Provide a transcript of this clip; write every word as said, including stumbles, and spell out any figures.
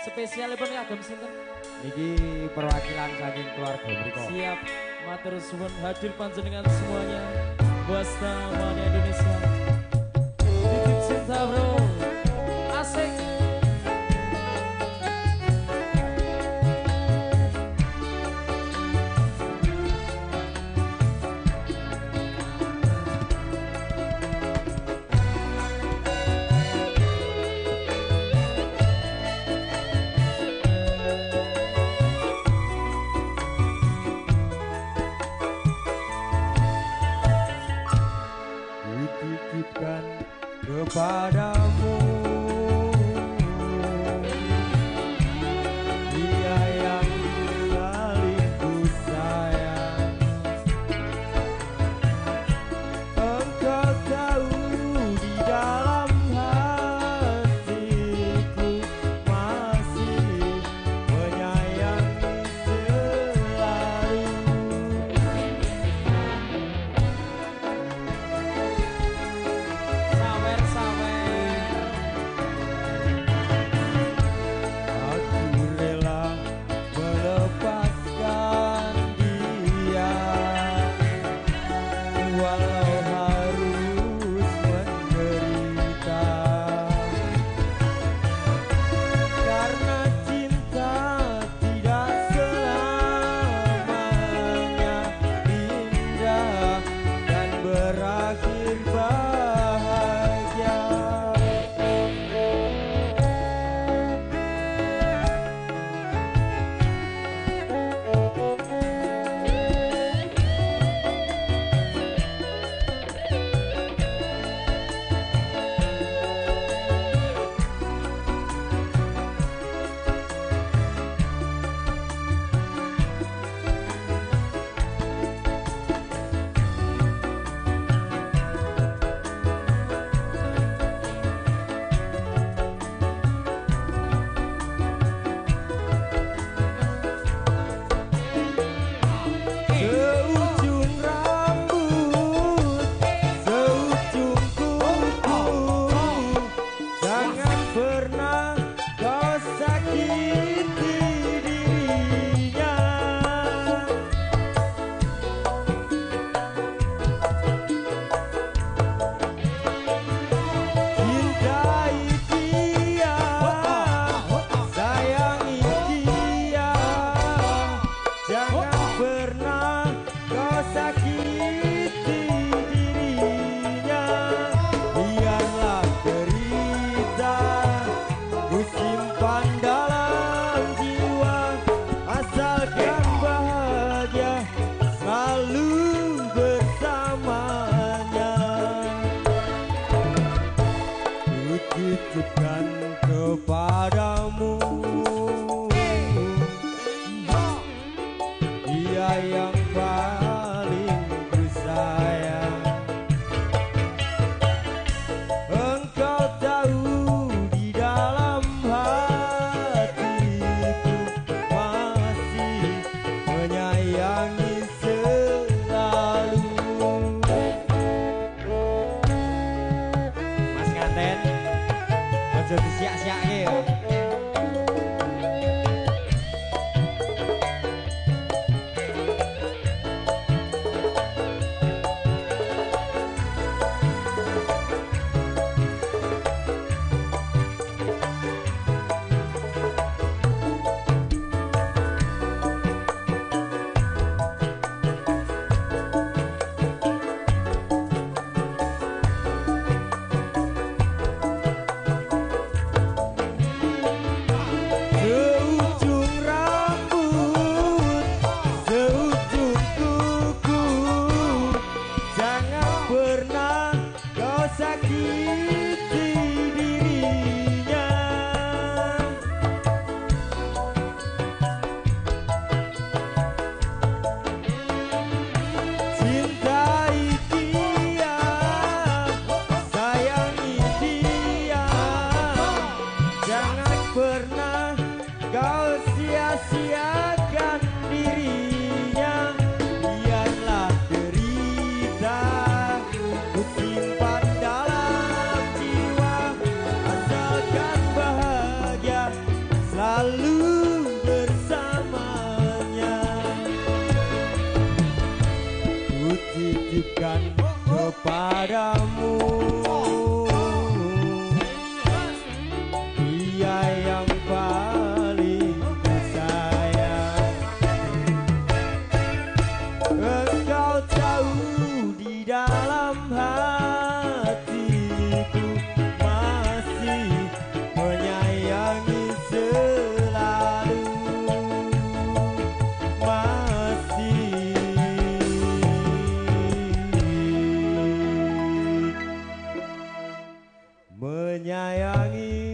Spesial pun kagem sinten? Niki perwakilan saking keluarga mriku. Siap, matur suwun hadir panjenengan semuanya. Boasta Mania Indonesia. Titip cinta bro. Asik. Kepadamu Dia yang saling ku sayang, engkau tahu di dalam hatiku masih menyayangi selalu. Titipkan kepadamu Dia yang paling bersayang, engkau tahu di dalam hatiku masih menyayangi selalu. Mas Kanten jadi siak-siak ya. Sia-siakan dirinya, biarlah derita ku simpan dalam jiwa, asalkan bahagia. Padamu Dia yang paling sayang. Engkau tahu di dalam hatiku masih menyayangi selalu, masih menyayangi.